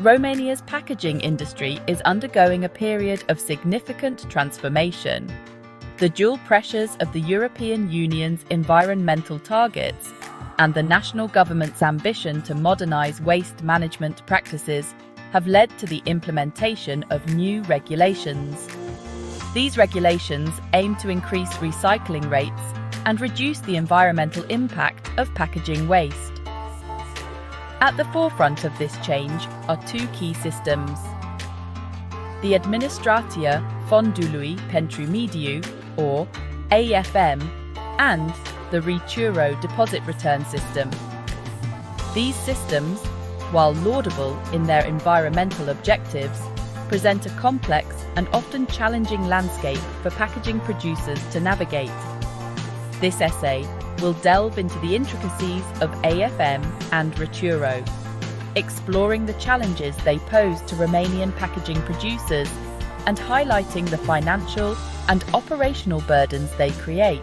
Romania's packaging industry is undergoing a period of significant transformation. The dual pressures of the European Union's environmental targets and the national government's ambition to modernise waste management practices have led to the implementation of new regulations. These regulations aim to increase recycling rates and reduce the environmental impact of packaging waste. At the forefront of this change are two key systems. The Administratia Fondului Pentru Mediu, or AFM, and the Returo deposit return system. These systems, while laudable in their environmental objectives, present a complex and often challenging landscape for packaging producers to navigate. This essay will delve into the intricacies of AFM and Returo, exploring the challenges they pose to Romanian packaging producers and highlighting the financial and operational burdens they create.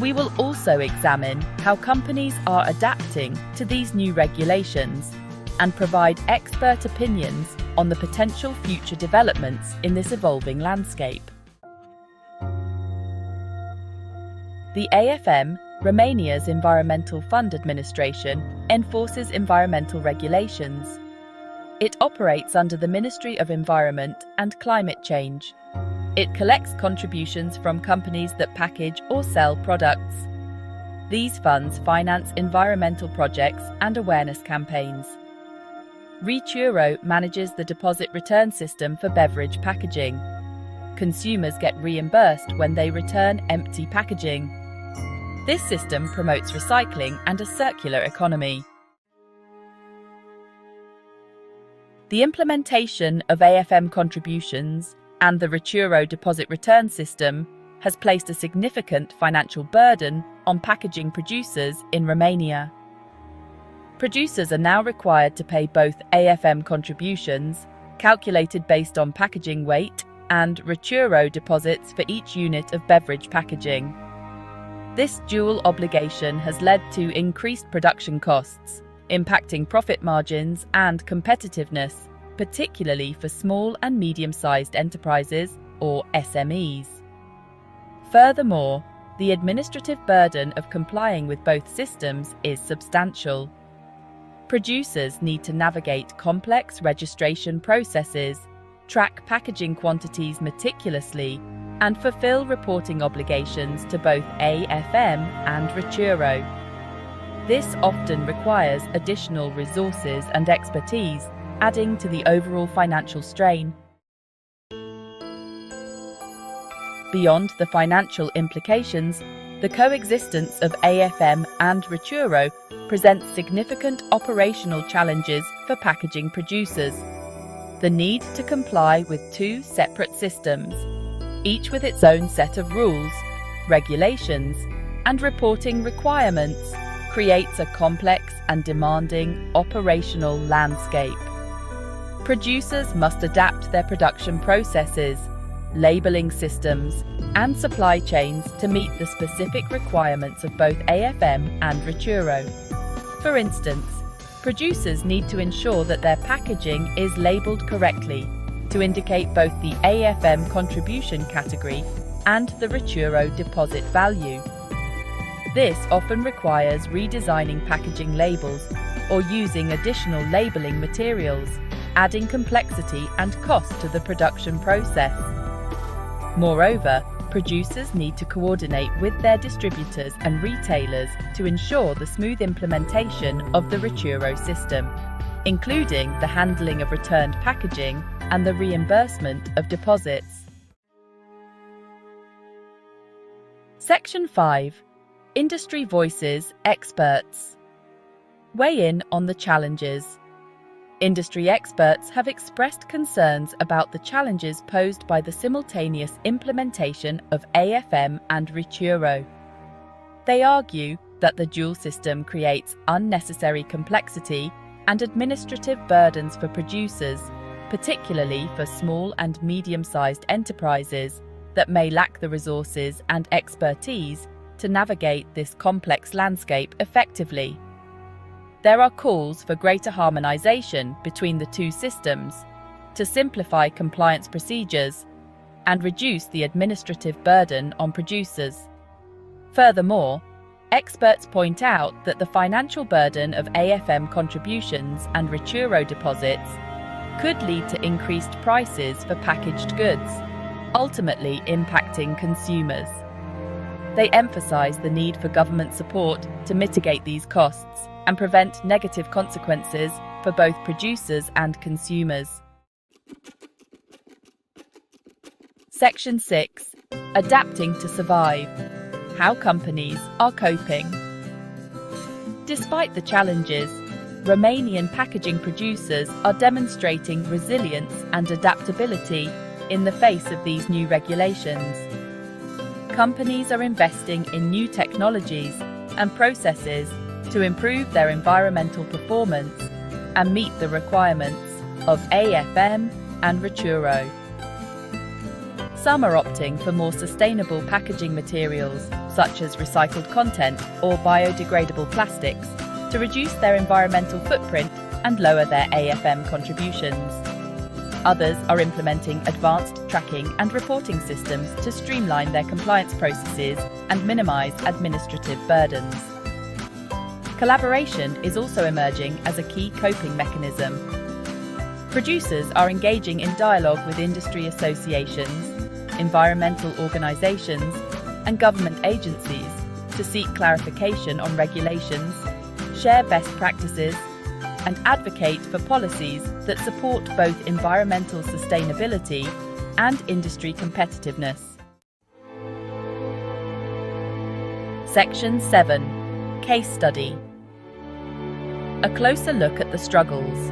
We will also examine how companies are adapting to these new regulations and provide expert opinions on the potential future developments in this evolving landscape. The AFM, Romania's Environmental Fund Administration, enforces environmental regulations. It operates under the Ministry of Environment and Climate Change. It collects contributions from companies that package or sell products. These funds finance environmental projects and awareness campaigns. Returo manages the deposit return system for beverage packaging. Consumers get reimbursed when they return empty packaging. This system promotes recycling and a circular economy. The implementation of AFM contributions and the Returo deposit return system has placed a significant financial burden on packaging producers in Romania. Producers are now required to pay both AFM contributions, calculated based on packaging weight, and Returo deposits for each unit of beverage packaging. This dual obligation has led to increased production costs, impacting profit margins and competitiveness, particularly for small and medium-sized enterprises, or SMEs. Furthermore, the administrative burden of complying with both systems is substantial. Producers need to navigate complex registration processes, track packaging quantities meticulously, and fulfill reporting obligations to both AFM and Returo. This often requires additional resources and expertise, adding to the overall financial strain. Beyond the financial implications, the coexistence of AFM and Returo presents significant operational challenges for packaging producers. The need to comply with two separate systems, each with its own set of rules, regulations, and reporting requirements, creates a complex and demanding operational landscape. Producers must adapt their production processes, labelling systems, and supply chains to meet the specific requirements of both AFM and Returo. For instance, producers need to ensure that their packaging is labelled correctly to indicate both the AFM contribution category and the Returo deposit value. This often requires redesigning packaging labels or using additional labelling materials, adding complexity and cost to the production process. Moreover, producers need to coordinate with their distributors and retailers to ensure the smooth implementation of the Returo system, including the handling of returned packaging and the reimbursement of deposits. Section 5. Industry Voices Experts. Weigh in on the challenges. Industry experts have expressed concerns about the challenges posed by the simultaneous implementation of AFM and Returo. They argue that the dual system creates unnecessary complexity and administrative burdens for producers, particularly for small and medium-sized enterprises that may lack the resources and expertise to navigate this complex landscape effectively. There are calls for greater harmonization between the two systems to simplify compliance procedures and reduce the administrative burden on producers. Furthermore, experts point out that the financial burden of AFM contributions and Returo deposits could lead to increased prices for packaged goods, ultimately impacting consumers. They emphasize the need for government support to mitigate these costs and prevent negative consequences for both producers and consumers. Section 6. Adapting to survive. How companies are coping. Despite the challenges, Romanian packaging producers are demonstrating resilience and adaptability in the face of these new regulations. Companies are investing in new technologies and processes to improve their environmental performance and meet the requirements of AFM and Returo. Some are opting for more sustainable packaging materials, such as recycled content or biodegradable plastics, to reduce their environmental footprint and lower their AFM contributions. Others are implementing advanced tracking and reporting systems to streamline their compliance processes and minimize administrative burdens. Collaboration is also emerging as a key coping mechanism. Producers are engaging in dialogue with industry associations, environmental organisations and government agencies to seek clarification on regulations, share best practices and advocate for policies that support both environmental sustainability and industry competitiveness. Section 7. Case Study. A closer look at the struggles.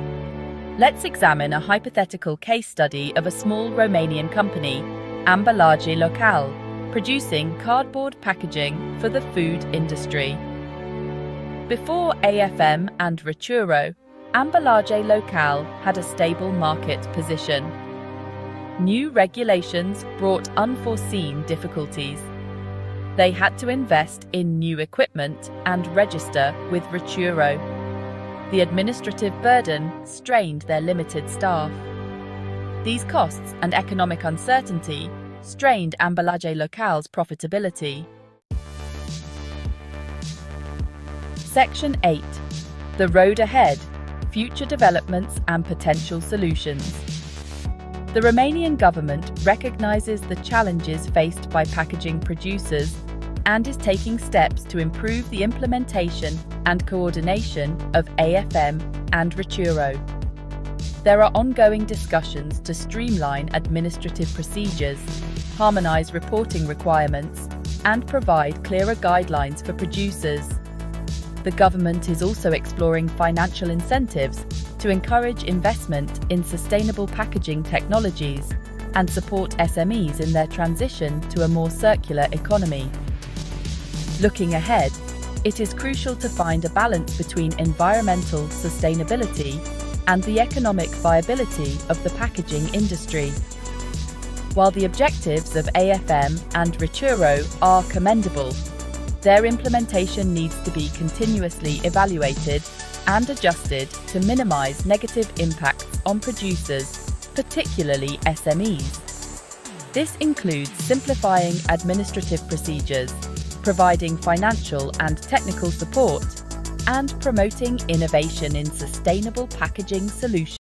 Let's examine a hypothetical case study of a small Romanian company, Ambalaje Locale, producing cardboard packaging for the food industry. Before AFM and Returo, Ambalaje Locale had a stable market position. New regulations brought unforeseen difficulties. They had to invest in new equipment and register with Returo. The administrative burden strained their limited staff. These costs and economic uncertainty strained Ambalaje Locale's profitability. Section 8. The Road Ahead, Future Developments and Potential Solutions. The Romanian government recognises the challenges faced by packaging producers and is taking steps to improve the implementation and coordination of AFM and Returo. There are ongoing discussions to streamline administrative procedures, harmonise reporting requirements, and provide clearer guidelines for producers. The government is also exploring financial incentives to encourage investment in sustainable packaging technologies and support SMEs in their transition to a more circular economy. Looking ahead, it is crucial to find a balance between environmental sustainability and the economic viability of the packaging industry. While the objectives of AFM and Returo are commendable, their implementation needs to be continuously evaluated and adjusted to minimise negative impacts on producers, particularly SMEs. This includes simplifying administrative procedures, providing financial and technical support, and promoting innovation in sustainable packaging solutions.